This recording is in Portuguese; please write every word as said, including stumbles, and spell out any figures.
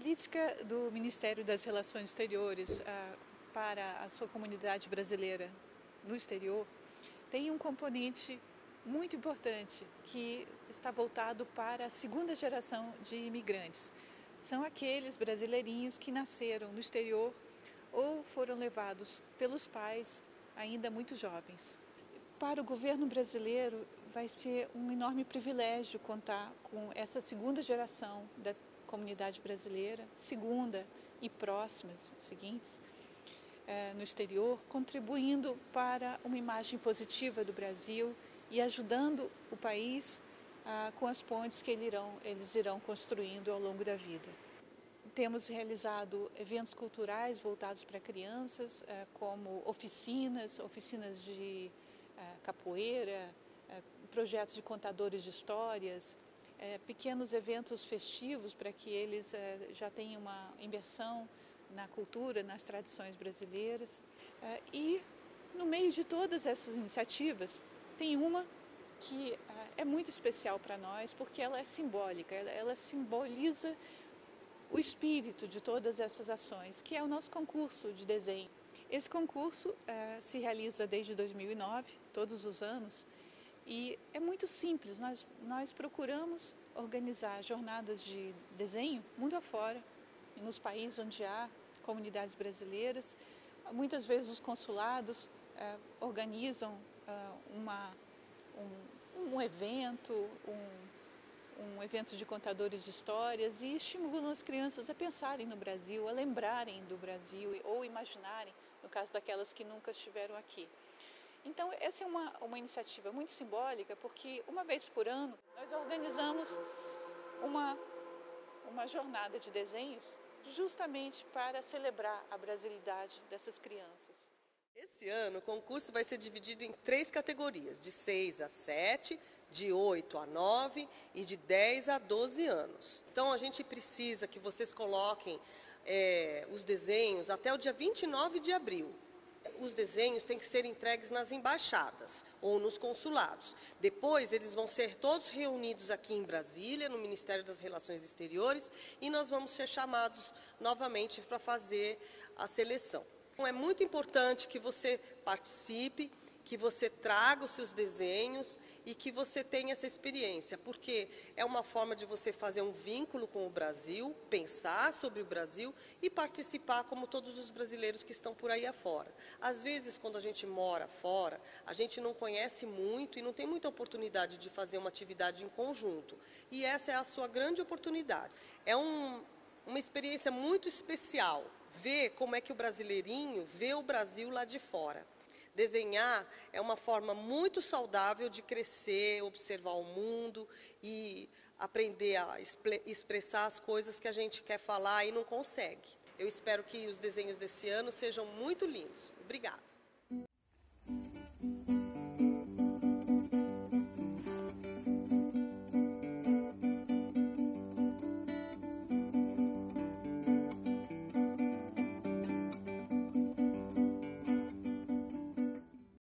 política do Ministério das Relações Exteriores ah, para a sua comunidade brasileira no exterior tem um componente muito importante que está voltado para a segunda geração de imigrantes. São aqueles brasileirinhos que nasceram no exterior ou foram levados pelos pais ainda muito jovens. Para o governo brasileiro vai ser um enorme privilégio contar com essa segunda geração da comunidade brasileira, segunda e próximas, seguintes, no exterior, contribuindo para uma imagem positiva do Brasil e ajudando o país ah, com as pontes que eles irão, eles irão construindo ao longo da vida. Temos realizado eventos culturais voltados para crianças, ah, como oficinas, oficinas de ah, capoeira, ah, projetos de contadores de histórias, ah, pequenos eventos festivos para que eles ah, já tenham uma imersão na cultura, nas tradições brasileiras. Ah, e no meio de todas essas iniciativas, tem uma que é muito especial para nós, porque ela é simbólica, ela, ela simboliza o espírito de todas essas ações, que é o nosso concurso de desenho. Esse concurso uh, se realiza desde dois mil e nove, todos os anos, e é muito simples. Nós, nós procuramos organizar jornadas de desenho mundo afora, nos países onde há comunidades brasileiras. Muitas vezes os consulados uh, organizam Uma, um, um evento, um, um evento de contadores de histórias e estimulam as crianças a pensarem no Brasil, a lembrarem do Brasil ou imaginarem, no caso daquelas que nunca estiveram aqui. Então, essa é uma, uma iniciativa muito simbólica, porque uma vez por ano nós organizamos uma, uma jornada de desenhos justamente para celebrar a brasilidade dessas crianças. Esse ano, o concurso vai ser dividido em três categorias, de seis a sete, de oito a nove e de dez a doze anos. Então, a gente precisa que vocês coloquem é, os desenhos até o dia vinte e nove de abril. Os desenhos têm que ser entregues nas embaixadas ou nos consulados. Depois, eles vão ser todos reunidos aqui em Brasília, no Ministério das Relações Exteriores, e nós vamos ser chamados novamente para fazer a seleção. É muito importante que você participe, que você traga os seus desenhos e que você tenha essa experiência, porque é uma forma de você fazer um vínculo com o Brasil, pensar sobre o Brasil e participar como todos os brasileiros que estão por aí afora. Às vezes, quando a gente mora fora, a gente não conhece muito e não tem muita oportunidade de fazer uma atividade em conjunto. E essa é a sua grande oportunidade. É um, uma experiência muito especial. Ver como é que o brasileirinho vê o Brasil lá de fora. Desenhar é uma forma muito saudável de crescer, observar o mundo e aprender a expressar as coisas que a gente quer falar e não consegue. Eu espero que os desenhos desse ano sejam muito lindos. Obrigada.